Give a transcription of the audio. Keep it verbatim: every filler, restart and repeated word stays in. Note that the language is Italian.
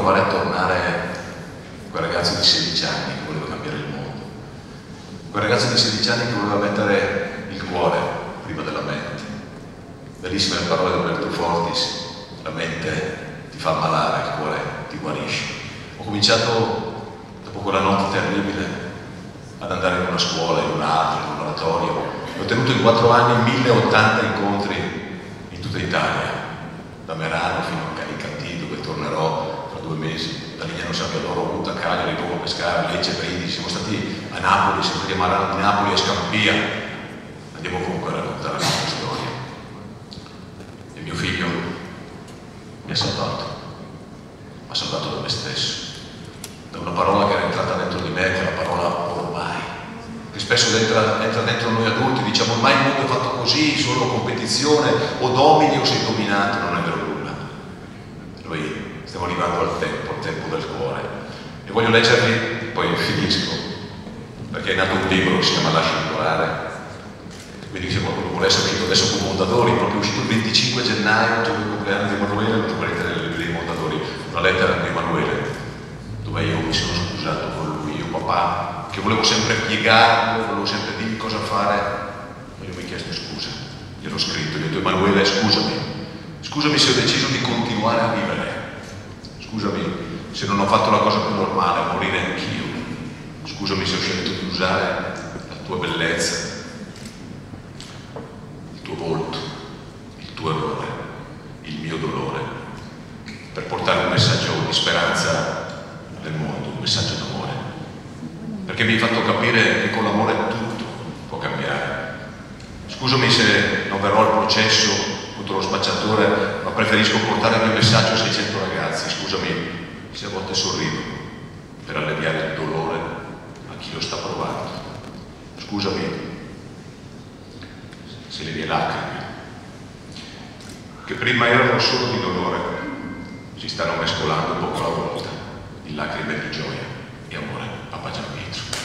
provare a tornare quel ragazzo di sedici anni che voleva cambiare il mondo, quel ragazzo di sedici anni che voleva mettere il cuore prima della mente. Bellissime le parole di Alberto Fortis: la mente ti fa ammalare, il cuore ti guarisce. Ho cominciato, dopo quella notte terribile, ad andare in una scuola, in un'altra, in un oratorio. Ho tenuto in quattro anni milleottanta incontri in tutta Italia, da Merano fino a Canicattì, dove tornerò fra due mesi, da Lignano San Pietro, Uta, Cagliari, Roma, Pescara, Lecce, Brindisi. Siamo stati a Napoli, siamo stati a Marano di Napoli, a Scampia. Andiamo comunque a raccontare la nostra storia. E mio figlio mi ha salvato, mi ha salvato da me stesso, da una parola che era entrata dentro di me, che è la parola ormai, che spesso entra, entra dentro noi adulti. Diciamo ormai il mondo è fatto così, solo competizione, o domini o sei dominato. Non è vero nulla. Noi stiamo arrivando al tempo, al tempo del cuore, e voglio leggervi, poi finisco, perché è nato un libro che si chiama Lasciami Andare, quindi se qualcuno volesse, scritto adesso con Mondadori, proprio uscito il venticinque gennaio, giorno del compleanno di Emanuele, non troverete nelle librerie di Mondadori, una lettera di Emanuele dove io mi sono scusato con lui, io papà, che volevo sempre piegarlo, volevo sempre dirgli cosa fare, ma io mi ho chiesto scusa, gliel'ho scritto, gli ho detto: Emanuele, scusami, scusami se ho deciso di continuare a vivere, scusami se non ho fatto la cosa più normale, morire anch'io, scusami se ho scelto di usare la tua bellezza, il tuo volto, il tuo errore, il mio dolore, per portare un messaggio di speranza nel mondo, un messaggio d'amore. Perché mi hai fatto capire che con l'amore tutto può cambiare. Scusami se non verrò al processo contro lo spacciatore, ma preferisco portare il mio messaggio a seicento ragazzi. Scusami se a volte sorrido per alleviare il dolore a chi lo sta provando. Scusami se le mie lacrime, che prima erano solo di dolore, si stanno mescolando poco alla volta in lacrime di gioia e amore. Papagianpietro.